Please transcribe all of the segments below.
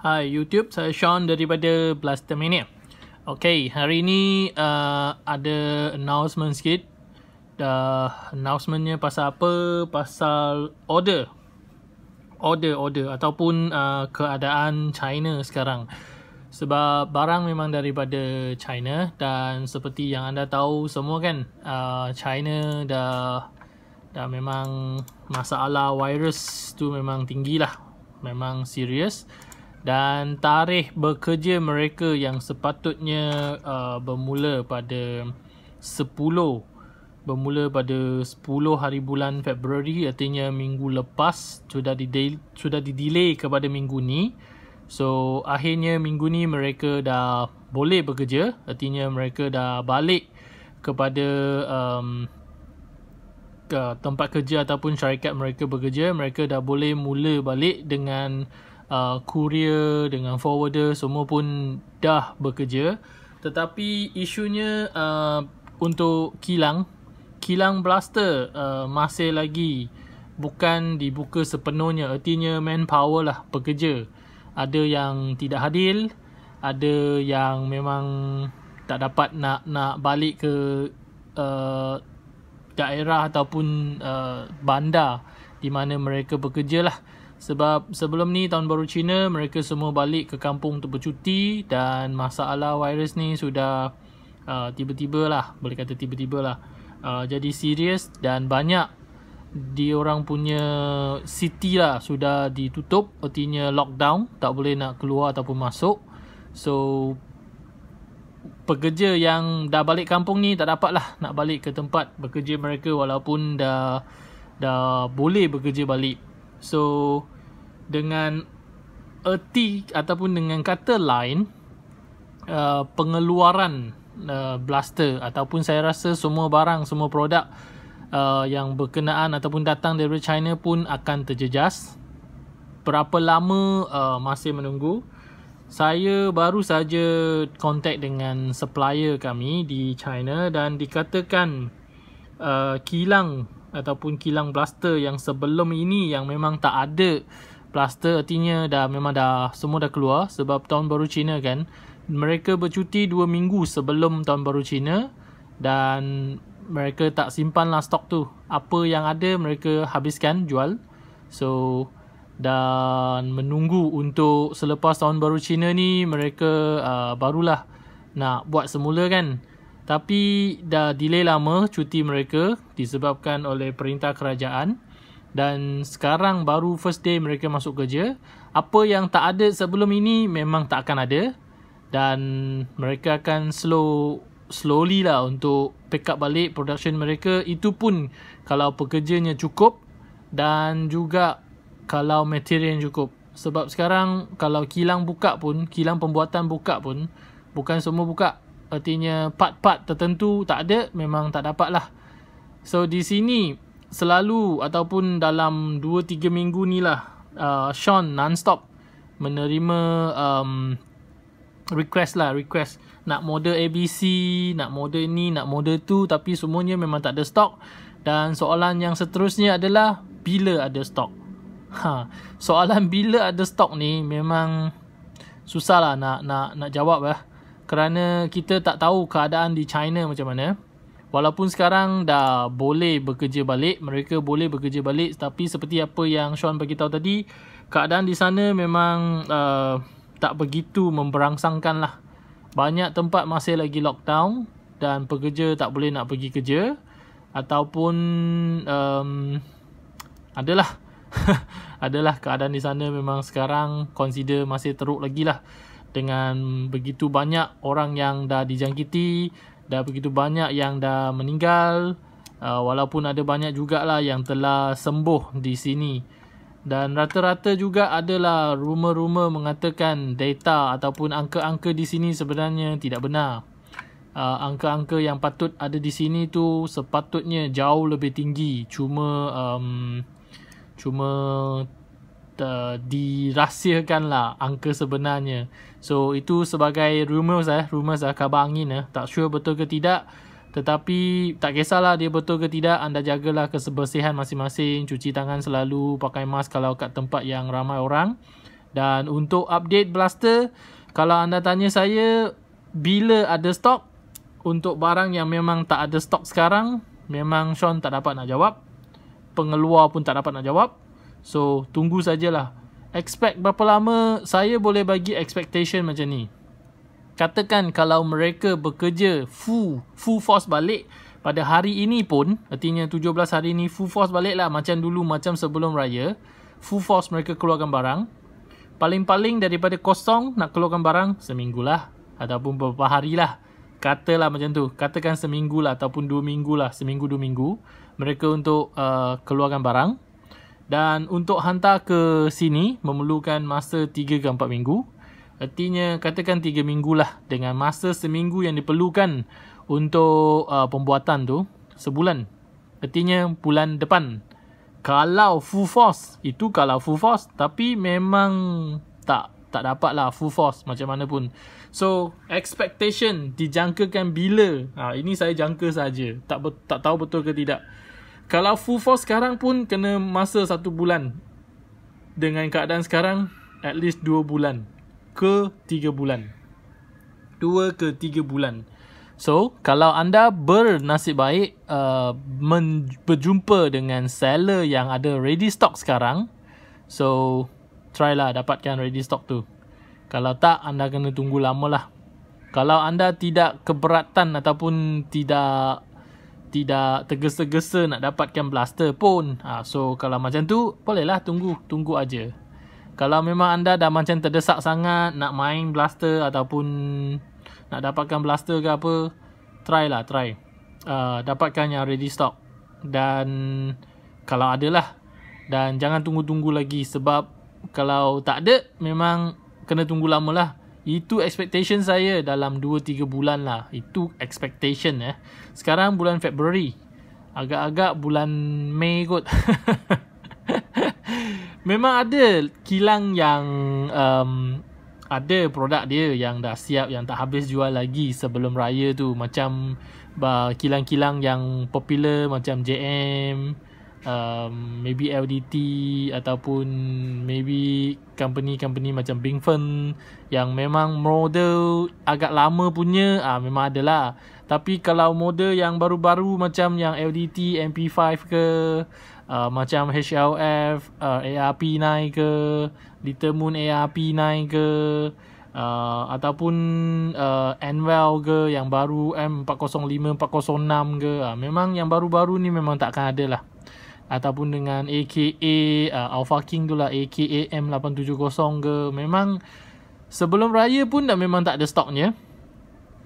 Hi YouTube, saya Sean daripada Blaster Mania. Ok, hari ni ada announcement sikit. Announcementnya pasal apa? Pasal order ataupun keadaan China sekarang. Sebab barang memang daripada China dan seperti yang anda tahu semua kan, China dah memang masalah virus tu memang tinggilah, memang serius. Dan tarikh bekerja mereka yang sepatutnya bermula pada 10 hari bulan Februari, artinya minggu lepas, sudah didelay kepada minggu ni. So akhirnya minggu ni mereka dah boleh bekerja, artinya mereka dah balik kepada ke tempat kerja ataupun syarikat mereka bekerja. Mereka dah boleh mula balik dengan courier, dengan forwarder, semua pun dah bekerja. Tetapi isunya untuk kilang blaster masih lagi bukan dibuka sepenuhnya. Artinya manpower lah pekerja. Ada yang tidak hadir, ada yang memang tak dapat nak balik ke daerah ataupun bandar di mana mereka bekerja lah. Sebab sebelum ni tahun baru Cina, mereka semua balik ke kampung untuk bercuti dan masalah virus ni sudah tiba-tiba lah jadi serius dan banyak diorang punya city lah sudah ditutup, artinya lockdown, tak boleh nak keluar ataupun masuk. So pekerja yang dah balik kampung ni tak dapat lah nak balik ke tempat bekerja mereka walaupun dah boleh bekerja balik. So dengan erti ataupun dengan kata lain, pengeluaran blaster ataupun saya rasa semua barang, semua produk yang berkenaan ataupun datang dari China pun akan terjejas. Berapa lama masih menunggu. Saya baru saja kontak dengan supplier kami di China dan dikatakan kilang blaster yang sebelum ini yang memang tak ada blaster, artinya semua dah keluar. Sebab tahun baru Cina kan, mereka bercuti 2 minggu sebelum tahun baru Cina dan mereka tak simpanlah stok tu. Apa yang ada mereka habiskan, jual. So dan menunggu untuk selepas tahun baru Cina ni mereka barulah nak buat semula kan. Tapi dah delay lama cuti mereka disebabkan oleh perintah kerajaan dan sekarang baru first day mereka masuk kerja. Apa yang tak ada sebelum ini memang tak akan ada dan mereka akan slowly lah untuk pick up balik production mereka. Itu pun kalau pekerjanya cukup dan juga kalau material cukup. Sebab sekarang kalau kilang buka pun, kilang pembuatan buka pun, bukan semua buka. Artinya part-part tertentu tak ada, memang tak dapat lah. So di sini selalu ataupun dalam 2-3 minggu ni lah, Sean non-stop menerima request nak model ABC, nak model ni, nak model tu, tapi semuanya memang tak ada stok. Dan soalan yang seterusnya adalah bila ada stok. Soalan bila ada stok ni memang susah lah nak jawab lah. Kerana kita tak tahu keadaan di China macam mana. Walaupun sekarang dah boleh bekerja balik, mereka boleh bekerja balik, tapi seperti apa yang Sean beritahu tadi, keadaan di sana memang tak begitu memberangsangkan lah. Banyak tempat masih lagi lockdown dan pekerja tak boleh nak pergi kerja. Ataupun adalah keadaan di sana memang sekarang consider masih teruk lagi lah. Dengan begitu banyak orang yang dah dijangkiti, dah begitu banyak yang dah meninggal, walaupun ada banyak jugalah yang telah sembuh di sini. Dan rata-rata juga adalah rumor-rumor mengatakan data ataupun angka-angka di sini sebenarnya tidak benar. Angka-angka yang patut ada di sini tu sepatutnya jauh lebih tinggi. Cuma dirahsiakanlah angka sebenarnya. So itu sebagai rumors lah, khabar angin lah. Tak sure betul ke tidak, tetapi tak kisahlah dia betul ke tidak, anda jagalah kebersihan masing-masing, cuci tangan selalu, pakai mask kalau kat tempat yang ramai orang Dan untuk update Blaster, kalau anda tanya saya bila ada stok, untuk barang yang memang tak ada stok sekarang, memang Sean tak dapat nak jawab. Pengeluar pun tak dapat nak jawab. So tunggu sajalah. Expect berapa lama, saya boleh bagi expectation macam ni. Katakan kalau mereka bekerja full force balik pada hari ini pun, artinya 17 hari ini full force baliklah macam dulu, macam sebelum raya. Full force mereka keluarkan barang. Paling-paling daripada kosong nak keluarkan barang, seminggu lah ataupun beberapa hari lah. Katalah macam tu. Katakan seminggu lah ataupun 2 minggu lah. Seminggu 2 minggu mereka untuk keluarkan barang. Dan untuk hantar ke sini memerlukan masa 3 ke 4 minggu. Artinya katakan 3 minggu lah dengan masa seminggu yang diperlukan untuk pembuatan tu, sebulan. Artinya bulan depan. Kalau full force. Itu kalau full force. Tapi memang tak dapat lah full force macam mana pun. So expectation dijangkakan bila. Ini saya jangka saja. Tak tahu betul ke tidak. Kalau full force sekarang pun kena masa 1 bulan. Dengan keadaan sekarang at least 2 bulan ke 3 bulan. 2 ke 3 bulan. So, kalau anda bernasib baik berjumpa dengan seller yang ada ready stock sekarang, so try lah dapatkan ready stock tu. Kalau tak, anda kena tunggu lama lah. Kalau anda tidak keberatan ataupun tidak tergesa-gesa nak dapatkan blaster pun, so kalau macam tu, bolehlah tunggu aja. Kalau memang anda dah macam terdesak sangat nak main blaster ataupun nak dapatkan blaster ke apa, try dapatkan yang ready stock. Dan kalau ada lah, dan jangan tunggu-tunggu lagi. Sebab kalau tak ada, memang kena tunggu lama lah. Itu expectation saya dalam 2-3 bulan lah. Itu expectation Sekarang bulan Februari, agak-agak bulan Mei kot. Memang ada kilang yang ada produk dia yang dah siap, yang tak habis jual lagi sebelum raya tu. Macam kilang-kilang yang popular macam JM, maybe LDT, ataupun maybe company-company macam Bingfen yang memang model agak lama punya, memang ada lah. Tapi kalau model yang baru-baru macam yang LDT, MP5 ke, macam HLF, ARP9 ke, Little Moon ARP9 ke, ataupun Anwell ke, yang baru M405, 406 ke, memang yang baru-baru ni memang takkan ada lah. Ataupun dengan AKA, Alpha King tu lah, AKA M870 ke, memang sebelum raya pun dah memang tak ada stoknya.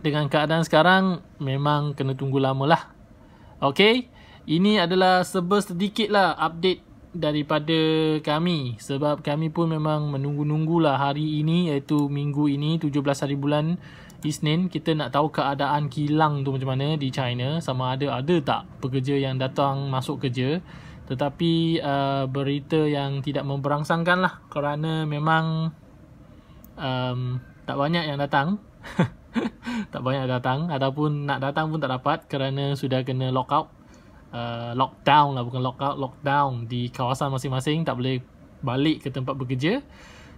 Dengan keadaan sekarang, memang kena tunggu lama lah. Okay, ini adalah sedikit lah update daripada kami. Sebab kami pun memang menunggu-nunggulah hari ini, iaitu minggu ini, 17 hari bulan Isnin. Kita nak tahu keadaan kilang tu macam mana di China. Sama ada tak pekerja yang datang masuk kerja. Tetapi berita yang tidak memberangsangkan lah. Kerana memang tak banyak yang datang. Tak banyak datang. Ataupun nak datang pun tak dapat kerana sudah kena lockdown lah, bukan lockout, lockdown di kawasan masing-masing, tak boleh balik ke tempat bekerja.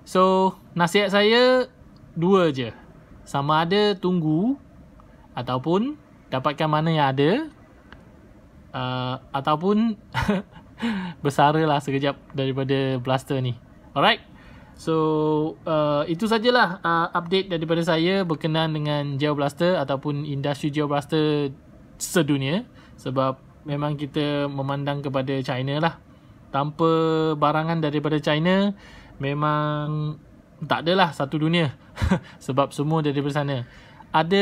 So nasihat saya 2 je, sama ada tunggu ataupun dapatkan mana yang ada, ataupun bersara lah sekejap daripada blaster ni. Alright, so itu sajalah update daripada saya berkenaan dengan GEL Blaster ataupun industri GEL Blaster sedunia. Sebab memang kita memandang kepada China lah. Tanpa barangan daripada China, memang tak adalah satu dunia. Sebab semua daripada sana. Ada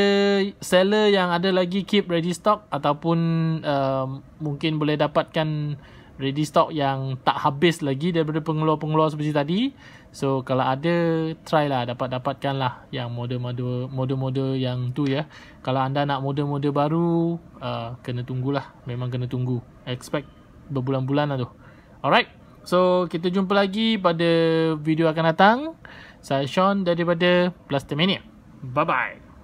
seller yang ada lagi keep ready stock, ataupun mungkin boleh dapatkan ready stock yang tak habis lagi daripada pengeluar-pengeluar seperti tadi. So kalau ada, try lah dapatkan lah yang model-model yang tu ya. Kalau anda nak model-model baru, kena tunggulah. Memang kena tunggu. Expect berbulan-bulan lah tu. Alright, so kita jumpa lagi pada video akan datang. Saya Sean daripada Blaster Mania. Bye-bye.